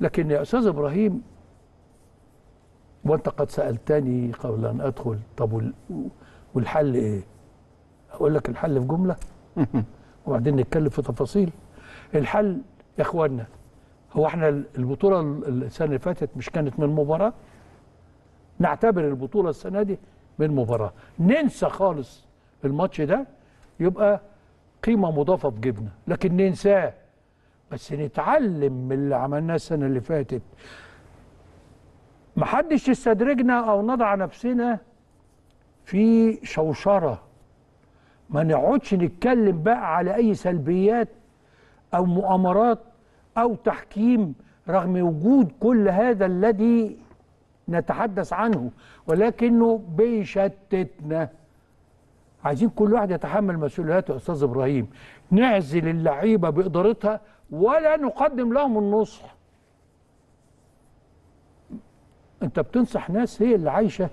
لكن يا أستاذ إبراهيم وأنت قد سألتني قبل أن أدخل، طب والحل إيه؟ أقول لك الحل في جملة وبعدين نتكلم في تفاصيل. الحل يا إخوانا، هو إحنا البطولة السنة اللي فاتت مش كانت من مباراة؟ نعتبر البطولة السنة دي من مباراة، ننسى خالص الماتش ده، يبقى قيمة مضافة في جبنا، لكن ننساه، بس نتعلم من اللي عملناه السنة اللي فاتت. محدش يستدرجنا أو نضع نفسنا في شوشرة، ما نقعدش نتكلم بقى على أي سلبيات أو مؤامرات أو تحكيم، رغم وجود كل هذا الذي نتحدث عنه، ولكنه بيشتتنا. عايزين كل واحد يتحمل مسؤولياته يا أستاذ إبراهيم، نعزل اللعيبة بإدارتها ولا نقدم لهم النصح. أنت بتنصح ناس هي اللي عايشة،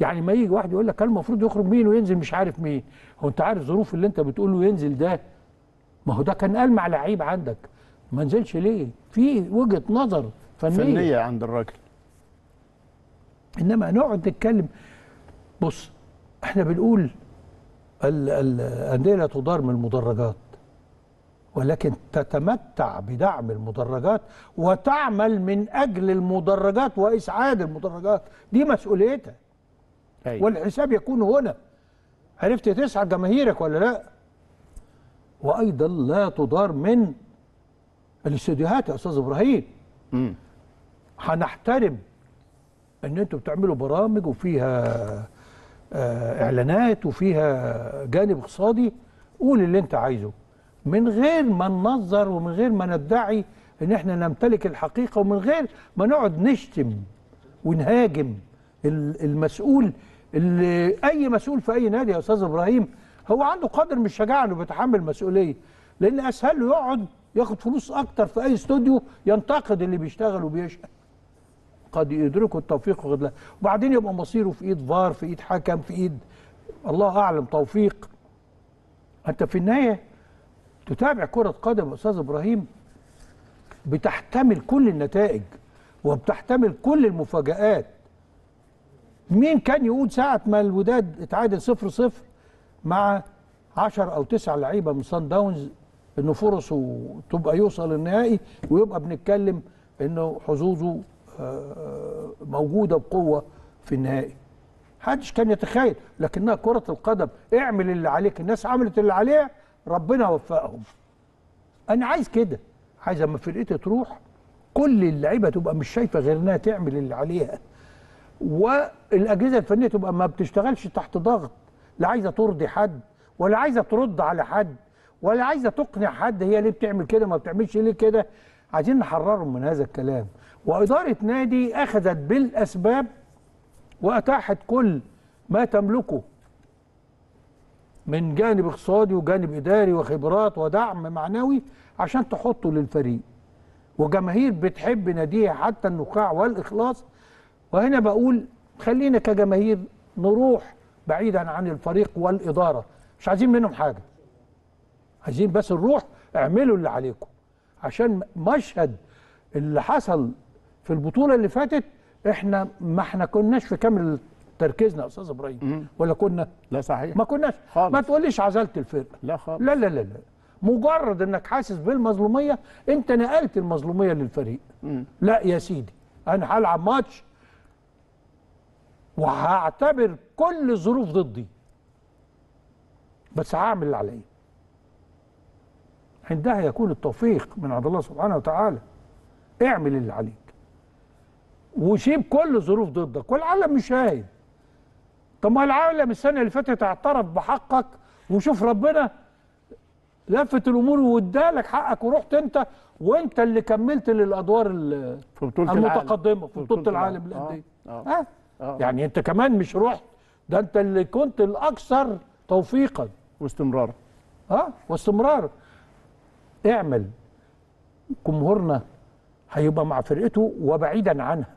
يعني ما يجي واحد يقول لك كان المفروض يخرج مين وينزل مش عارف مين، هو أنت عارف ظروف اللي أنت بتقوله ينزل ده؟ ما هو ده كان ألمع لعيب عندك، ما نزلش ليه؟ في وجهة نظر فنية عند الراجل، إنما نقعد نتكلم. بص، إحنا بنقول الأندية لا تدار من المدرجات، ولكن تتمتع بدعم المدرجات وتعمل من أجل المدرجات وإسعاد المدرجات، دي مسؤوليتها. والحساب يكون هنا، عرفت تسعد جماهيرك ولا لا؟ وأيضا لا تدار من الاستديوهات يا أستاذ إبراهيم. هنحترم إن أنتوا بتعملوا برامج وفيها إعلانات وفيها جانب اقتصادي، قول اللي أنت عايزه من غير ما ننظر ومن غير ما ندعي إن إحنا نمتلك الحقيقة، ومن غير ما نقعد نشتم ونهاجم المسؤول. اللي أي مسؤول في أي نادي يا أستاذ إبراهيم هو عنده قدر من الشجاعة إنه بيتحمل مسؤولية، لأن أسهل له يقعد ياخد فلوس أكتر في أي استوديو ينتقد اللي بيشتغل وبيشقى، قد يدركوا التوفيق وقد لا، وبعدين يبقى مصيره في ايد فار، في ايد حكم، في ايد الله اعلم توفيق. انت في النهايه تتابع كره قدم يا استاذ ابراهيم، بتحتمل كل النتائج وبتحتمل كل المفاجآت. مين كان يقول ساعه ما الوداد اتعادل 0-0 مع 10 او 9 لعيبه من صن داونز انه فرصه تبقى يوصل النهائي، ويبقى بنتكلم انه حظوظه موجودة بقوة في النهائي؟ محدش كان يتخيل، لكنها كرة القدم، اعمل اللي عليك. الناس عملت اللي عليها، ربنا وفقهم. أنا عايز كده، عايز أما فرقتي تروح كل اللعيبة تبقى مش شايفة غير إنها تعمل اللي عليها، والأجهزة الفنية تبقى ما بتشتغلش تحت ضغط، لا عايزة ترضي حد ولا عايزة ترد على حد ولا عايزة تقنع حد هي ليه بتعمل كده ما بتعملش ليه كده. عايزين نحررهم من هذا الكلام. وإدارة نادي أخذت بالأسباب وأتاحت كل ما تملكه من جانب اقتصادي وجانب إداري وخبرات ودعم معنوي عشان تحطه للفريق، وجماهير بتحب ناديها حتى النقاع والإخلاص. وهنا بقول خلينا كجماهير نروح بعيدا عن الفريق والإدارة، مش عايزين منهم حاجة، عايزين بس نروح اعملوا اللي عليكم، عشان مشهد اللي حصل في البطولة اللي فاتت احنا ما كناش في كامل تركيزنا يا أستاذ إبراهيم، ولا كنا؟ لا صحيح، ما كناش خالص. ما تقوليش عزلت الفرقة، لا خالص، لا لا لا لا، مجرد انك حاسس بالمظلومية انت نقلت المظلومية للفريق. لا يا سيدي، انا هلعب ماتش وهعتبر كل الظروف ضدي، بس هعمل اللي عليا، عندها يكون التوفيق من عند الله سبحانه وتعالى. اعمل اللي عليك وسيب كل الظروف ضدك، والعالم مش شاهد. طب ما العالم السنه اللي فاتت اعترف بحقك، وشوف ربنا لفت الامور وادالك حقك، ورحت انت اللي كملت للادوار المتقدمه في بطوله العالم للانديه. يعني انت كمان مش رحت، ده انت اللي كنت الاكثر توفيقا واستمرارا. واستمرار. اعمل، جمهورنا هيبقى مع فرقته وبعيدا عنها.